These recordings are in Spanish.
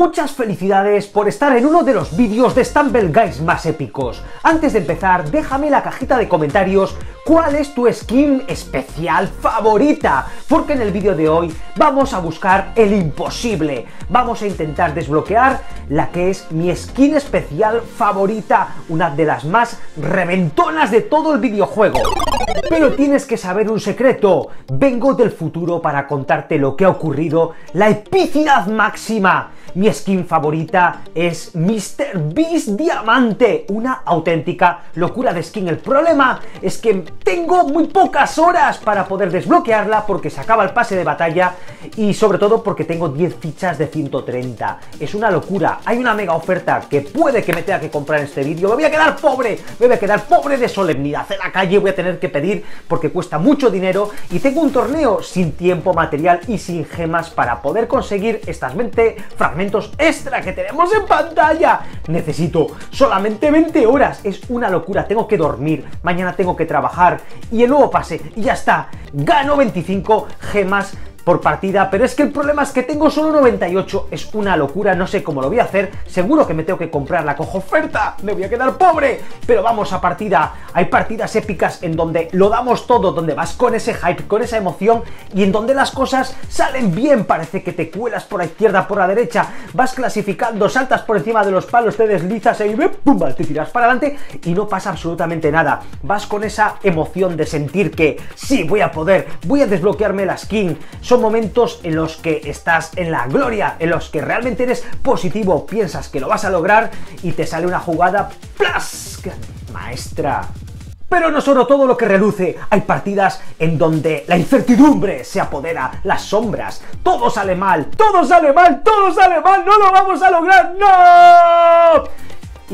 Muchas felicidades por estar en uno de los vídeos de Stumble Guys más épicos. Antes de empezar, déjame en la cajita de comentarios cuál es tu skin especial favorita, porque en el vídeo de hoy vamos a buscar el imposible. Vamos a intentar desbloquear la que es mi skin especial favorita, una de las más reventonas de todo el videojuego. Pero tienes que saber un secreto. Vengo del futuro para contarte lo que ha ocurrido, la epicidad máxima. Mi skin favorita es Mr. Beast Diamante, una auténtica locura de skin. El problema es que tengo muy pocas horas para poder desbloquearla porque se acaba el pase de batalla y sobre todo porque tengo 10 fichas de 130. Es una locura, hay una mega oferta que puede que me tenga que comprar en este vídeo. Me voy a quedar pobre, me voy a quedar pobre de solemnidad. En la calle voy a tener que pedir porque cuesta mucho dinero y tengo un torneo sin tiempo material y sin gemas para poder conseguir estas 20 fragmentos extra que tenemos en pantalla. Necesito solamente 20 horas, es una locura. Tengo que dormir, mañana tengo que trabajar y el nuevo pase y ya está. Gano 25 gemas por partida, pero es que el problema es que tengo solo 98, es una locura, no sé cómo lo voy a hacer, seguro que me tengo que comprar la cojo oferta, me voy a quedar pobre, pero vamos a partida. Hay partidas épicas en donde lo damos todo, donde vas con ese hype, con esa emoción y en donde las cosas salen bien, parece que te cuelas por la izquierda, por la derecha, vas clasificando, saltas por encima de los palos, te deslizas y ¡pum!, te tiras para adelante y no pasa absolutamente nada, vas con esa emoción de sentir que sí, voy a poder, voy a desbloquearme la skin. Son momentos en los que estás en la gloria, en los que realmente eres positivo, piensas que lo vas a lograr y te sale una jugada ¡plas!, maestra. Pero no solo todo lo que reluce, hay partidas en donde la incertidumbre se apodera, las sombras, todo sale mal, todo sale mal, todo sale mal, no lo vamos a lograr, ¡no!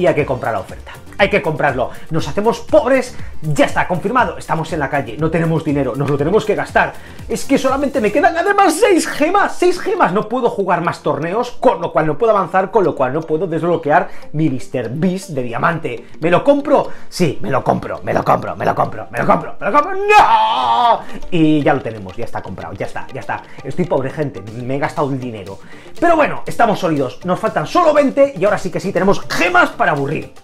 Y hay que comprar la oferta. Hay que comprarlo, nos hacemos pobres, ya está, confirmado, estamos en la calle, no tenemos dinero, nos lo tenemos que gastar. Es que solamente me quedan además 6 gemas, 6 gemas, no puedo jugar más torneos, con lo cual no puedo avanzar, con lo cual no puedo desbloquear mi Mr. Beast de diamante. ¿Me lo compro? Sí, me lo compro, me lo compro, me lo compro, me lo compro, me lo compro, ¡no! Y ya lo tenemos, ya está comprado, ya está, ya está. Estoy pobre, gente, me he gastado el dinero. Pero bueno, estamos sólidos, nos faltan solo 20 y ahora sí que sí, tenemos gemas para aburrir.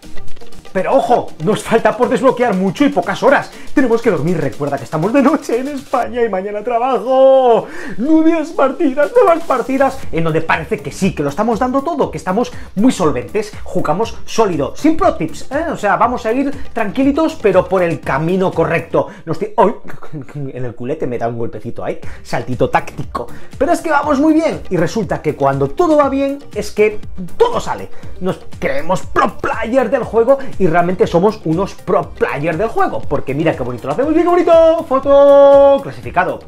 Pero ojo, nos falta por desbloquear mucho y pocas horas. Tenemos que dormir, recuerda que estamos de noche en España y mañana trabajo. Nuevas partidas, nuevas partidas, en donde parece que sí, que lo estamos dando todo, que estamos muy solventes, jugamos sólido, sin pro tips, ¿eh? O sea, vamos a ir tranquilitos, pero por el camino correcto. ¡Ay! En el culete me da un golpecito ahí, saltito táctico. Pero es que vamos muy bien y resulta que cuando todo va bien es que todo sale. Nos creemos pro player del juego y realmente somos unos pro players del juego, porque mira qué bonito lo hacemos, bien, qué bonito, foto, clasificado.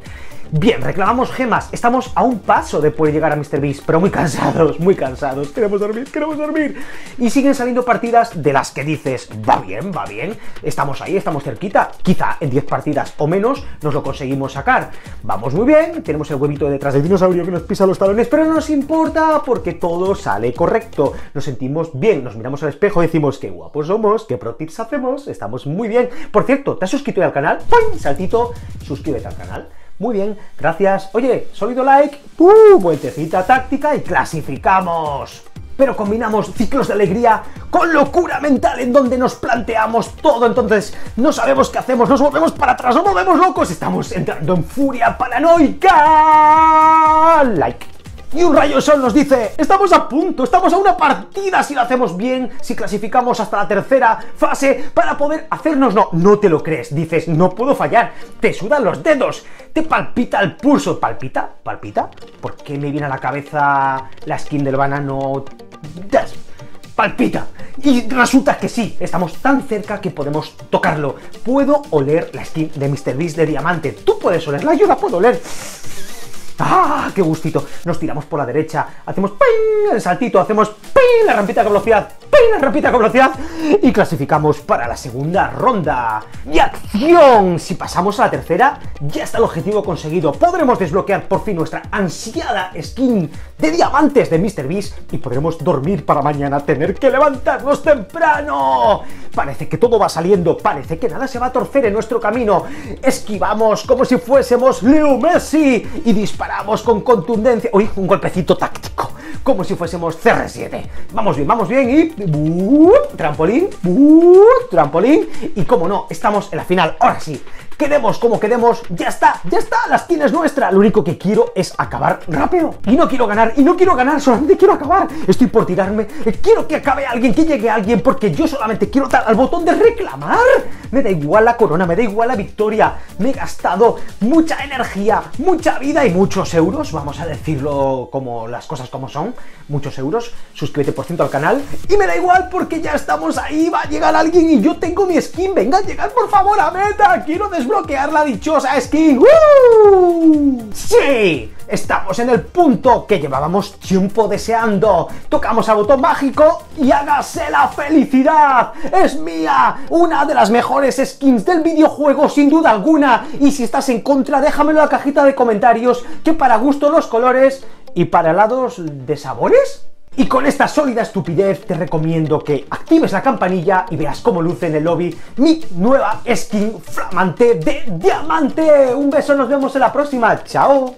Bien, reclamamos gemas, estamos a un paso de poder llegar a Mr. Beast, pero muy cansados, muy cansados, queremos dormir, y siguen saliendo partidas de las que dices, va bien, estamos ahí, estamos cerquita, quizá en 10 partidas o menos nos lo conseguimos sacar, vamos muy bien, tenemos el huevito de detrás del dinosaurio que nos pisa los talones, pero no nos importa porque todo sale correcto, nos sentimos bien, nos miramos al espejo y decimos, qué guapos somos, qué pro tips hacemos, estamos muy bien. Por cierto, ¿te has suscrito al canal? ¡Pum! Saltito, suscríbete al canal. Muy bien, gracias. Oye, sólido like, vueltecita táctica y clasificamos. Pero combinamos ciclos de alegría con locura mental en donde nos planteamos todo, entonces no sabemos qué hacemos, nos volvemos para atrás, nos volvemos locos, estamos entrando en furia paranoica. Like. Y un rayo sol nos dice, estamos a punto, estamos a una partida si lo hacemos bien, si clasificamos hasta la tercera fase para poder hacernos, no te lo crees, dices, no puedo fallar, te sudan los dedos, te palpita el pulso, palpita, ¿por qué me viene a la cabeza la skin del banano? Palpita, y resulta que sí, estamos tan cerca que podemos tocarlo, puedo oler la skin de Mr. Beast de diamante, tú puedes olerla, yo la puedo oler. ¡Ah, qué gustito! Nos tiramos por la derecha, hacemos ¡ping! El saltito, hacemos ¡ping! La rampita con velocidad, ¡ping! La rampita con velocidad y clasificamos para la segunda ronda. ¡Y acción! Si pasamos a la tercera, ya está el objetivo conseguido. Podremos desbloquear por fin nuestra ansiada skin de diamantes de Mr. Beast y podremos dormir para mañana tener que levantarnos temprano. Parece que todo va saliendo, parece que nada se va a torcer en nuestro camino. Esquivamos como si fuésemos Leo Messi y disparamos con contundencia. Uy, un golpecito táctico. como si fuésemos CR7. Vamos bien y... trampolín, trampolín. Y como no, estamos en la final, ahora sí. Quedemos como quedemos, ya está, la esquina es nuestra. Lo único que quiero es acabar rápido. Y no quiero ganar, solamente quiero acabar. Estoy por tirarme, quiero que acabe alguien, que llegue alguien, porque yo solamente quiero dar al botón de reclamar. Me da igual la corona, me da igual la victoria. Me he gastado mucha energía, mucha vida y muchos euros. Vamos a decirlo como las cosas como son. Muchos euros, suscríbete por ciento al canal. Y me da igual porque ya estamos ahí, va a llegar alguien y yo tengo mi skin. Venga, llegad por favor a meta, quiero desbloquear la dichosa skin. ¡Uh! ¡Sí! Estamos en el punto que llevábamos tiempo deseando. Tocamos al botón mágico y hágase la felicidad. ¡Es mía! Una de las mejores skins del videojuego, sin duda alguna. Y si estás en contra, déjamelo en la cajita de comentarios, que para gusto los colores y para lados de sabores. Y con esta sólida estupidez te recomiendo que actives la campanilla y veas cómo luce en el lobby mi nueva skin flamante de diamante. Un beso, nos vemos en la próxima. ¡Chao!